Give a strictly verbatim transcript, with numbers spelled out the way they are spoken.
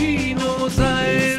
Kino sein.